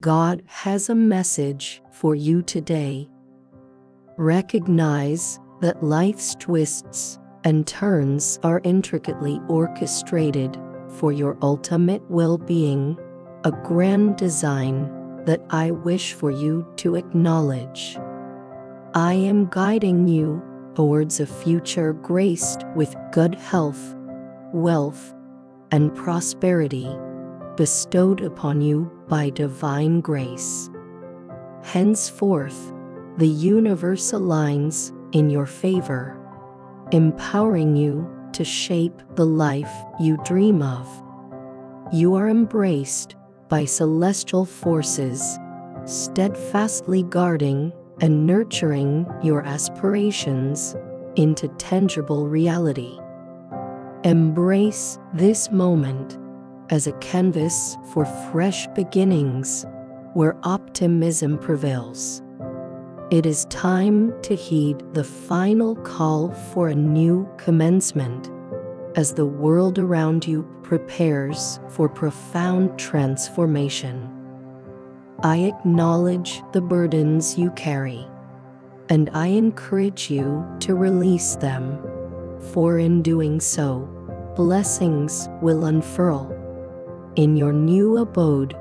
God has a message for you today. Recognize that life's twists and turns are intricately orchestrated for your ultimate well-being, a grand design that I wish for you to acknowledge. I am guiding you towards a future graced with good health, wealth, and prosperity, bestowed upon you by divine grace. Henceforth, the universe aligns in your favor, empowering you to shape the life you dream of. You are embraced by celestial forces, steadfastly guarding and nurturing your aspirations into tangible reality. Embrace this moment as a canvas for fresh beginnings where optimism prevails. It is time to heed the final call for a new commencement as the world around you prepares for profound transformation. I acknowledge the burdens you carry, and I encourage you to release them, for in doing so, blessings will unfurl. In your new abode,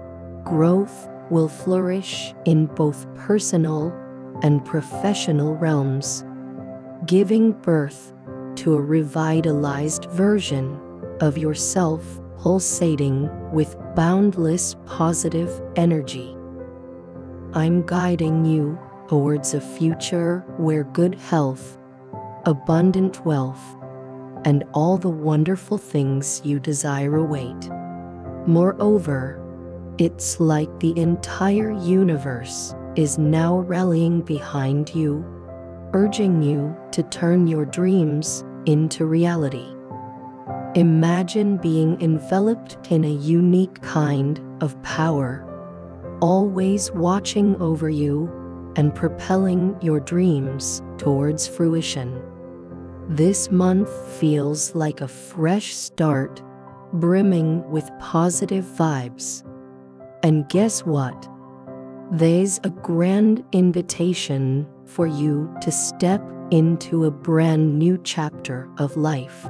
growth will flourish in both personal and professional realms, giving birth to a revitalized version of yourself pulsating with boundless positive energy. I'm guiding you towards a future where good health, abundant wealth, and all the wonderful things you desire await. Moreover, it's like the entire universe is now rallying behind you, urging you to turn your dreams into reality. Imagine being enveloped in a unique kind of power, always watching over you and propelling your dreams towards fruition. This month feels like a fresh start, brimming with positive vibes. And guess what? There's a grand invitation for you to step into a brand new chapter of life.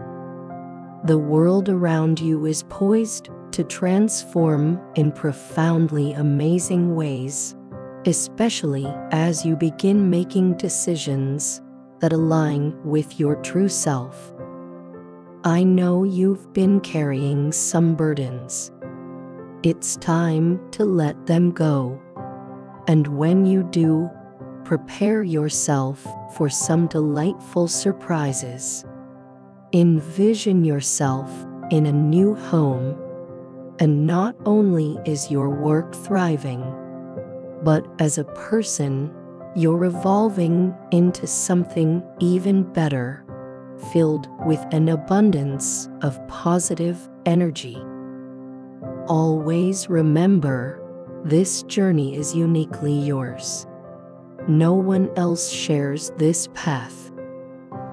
The world around you is poised to transform in profoundly amazing ways, especially as you begin making decisions that align with your true self. I know you've been carrying some burdens. It's time to let them go. And when you do, prepare yourself for some delightful surprises. Envision yourself in a new home, and not only is your work thriving, but as a person, you're evolving into something even better, filled with an abundance of positive energy. Always remember, this journey is uniquely yours. No one else shares this path.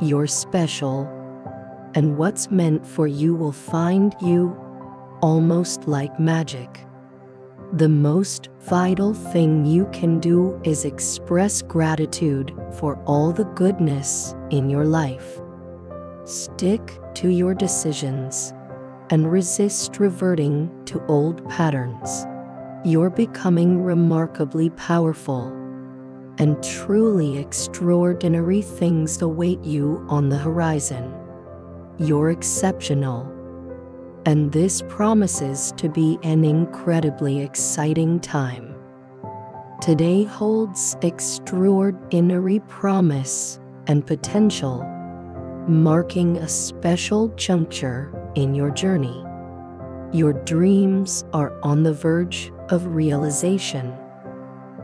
You're special, and what's meant for you will find you, almost like magic. The most vital thing you can do is express gratitude for all the goodness in your life. Stick to your decisions and resist reverting to old patterns. You're becoming remarkably powerful, and truly extraordinary things await you on the horizon. You're exceptional, and this promises to be an incredibly exciting time. Today holds extraordinary promise and potential, marking a special juncture in your journey. Your dreams are on the verge of realization,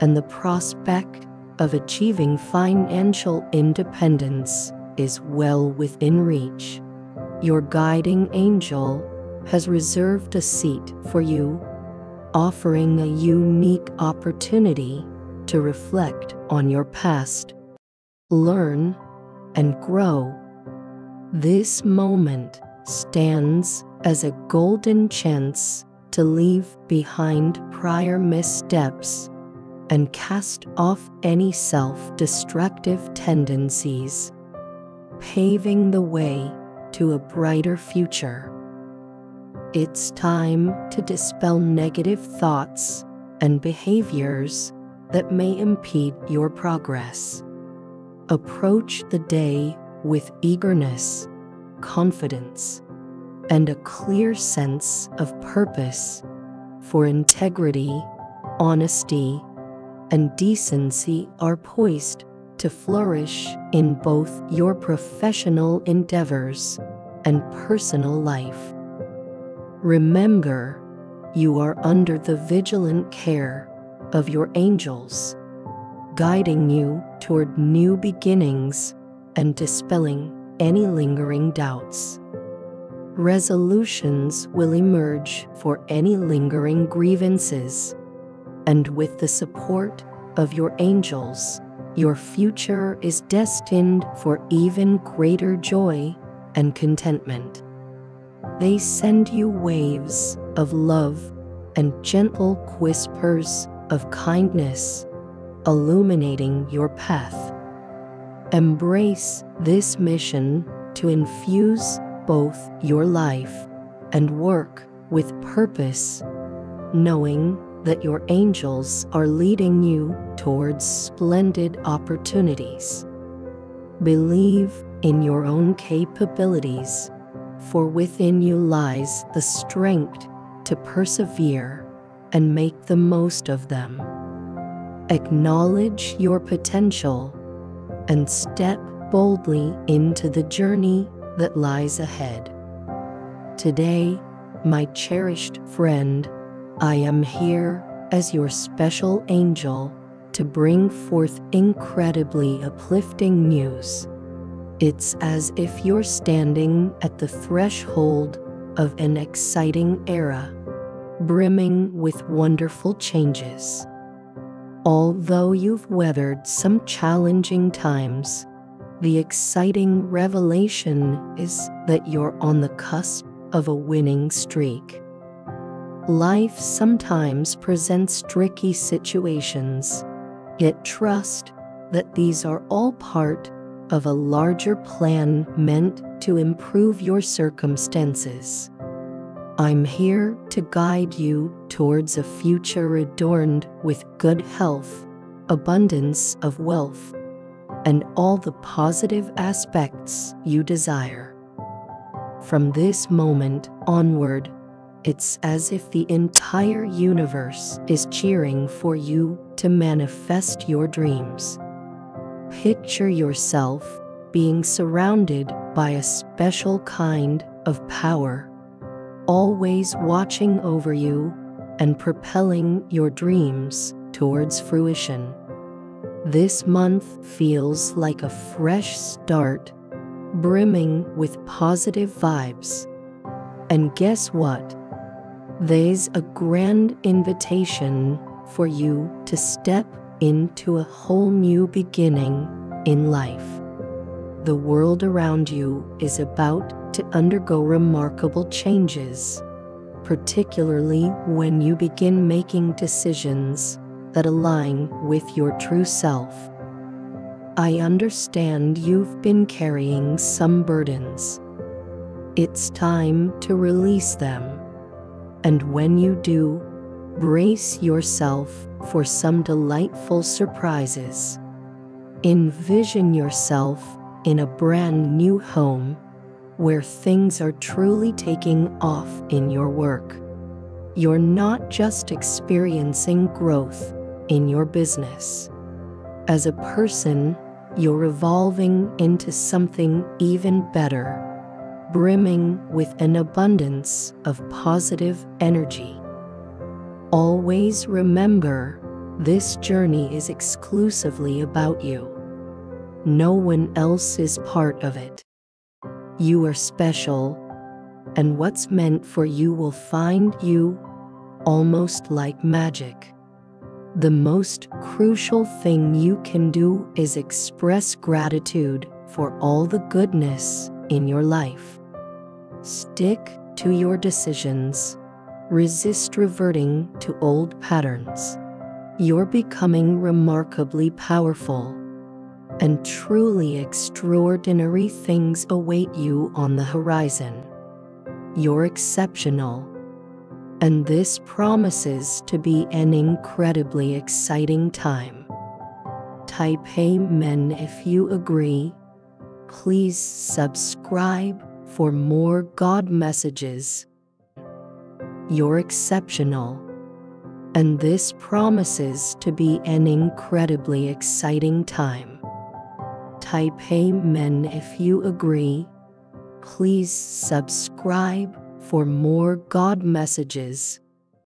and the prospect of achieving financial independence is well within reach. Your guiding angel has reserved a seat for you, offering a unique opportunity to reflect on your past, learn, and grow. This moment stands as a golden chance to to leave behind prior missteps and cast off any self-destructive tendencies, paving the way to a brighter future. It's time to dispel negative thoughts and behaviors that may impede your progress. Approach the day with eagerness, confidence, and a clear sense of purpose, for integrity, honesty, and decency are poised to flourish in both your professional endeavors and personal life. Remember, you are under the vigilant care of your angels, guiding you toward new beginnings and dispelling any lingering doubts. Resolutions will emerge for any lingering grievances, and with the support of your angels, your future is destined for even greater joy and contentment. They send you waves of love and gentle whispers of kindness, illuminating your path. Embrace this mission to infuse both your life and work with purpose, knowing that your angels are leading you towards splendid opportunities. Believe in your own capabilities, for within you lies the strength to persevere and make the most of them. Acknowledge your potential and step boldly into the journey that lies ahead. Today, my cherished friend, I am here as your special angel to bring forth incredibly uplifting news. It's as if you're standing at the threshold of an exciting era, brimming with wonderful changes. Although you've weathered some challenging times, the exciting revelation is that you're on the cusp of a winning streak. Life sometimes presents tricky situations, yet trust that these are all part of a larger plan meant to improve your circumstances. I'm here to guide you towards a future adorned with good health, abundance of wealth, and all the positive aspects you desire. From this moment onward, it's as if the entire universe is cheering for you to manifest your dreams. Picture yourself being surrounded by a special kind of power, always watching over you and propelling your dreams towards fruition. This month feels like a fresh start, brimming with positive vibes. And guess what? There's a grand invitation for you to step into a whole new beginning in life. The world around you is about to undergo remarkable changes, particularly when you begin making decisions that align with your true self. I understand you've been carrying some burdens. It's time to release them. And when you do, brace yourself for some delightful surprises. Envision yourself in a brand new home where things are truly taking off in your work. You're not just experiencing growth in your business. As a person, you're evolving into something even better, brimming with an abundance of positive energy. Always remember, this journey is exclusively about you. No one else is part of it. You are special, and what's meant for you will find you, almost like magic. The most crucial thing you can do is express gratitude for all the goodness in your life. Stick to your decisions, Resist reverting to old patterns. You're becoming remarkably powerful, and truly extraordinary things await you on the horizon. You're exceptional, and this promises to be an incredibly exciting time. Type "Amen" if you agree. Please subscribe for more God messages. You're exceptional, and this promises to be an incredibly exciting time. Type "Amen" if you agree. Please subscribe for more God messages.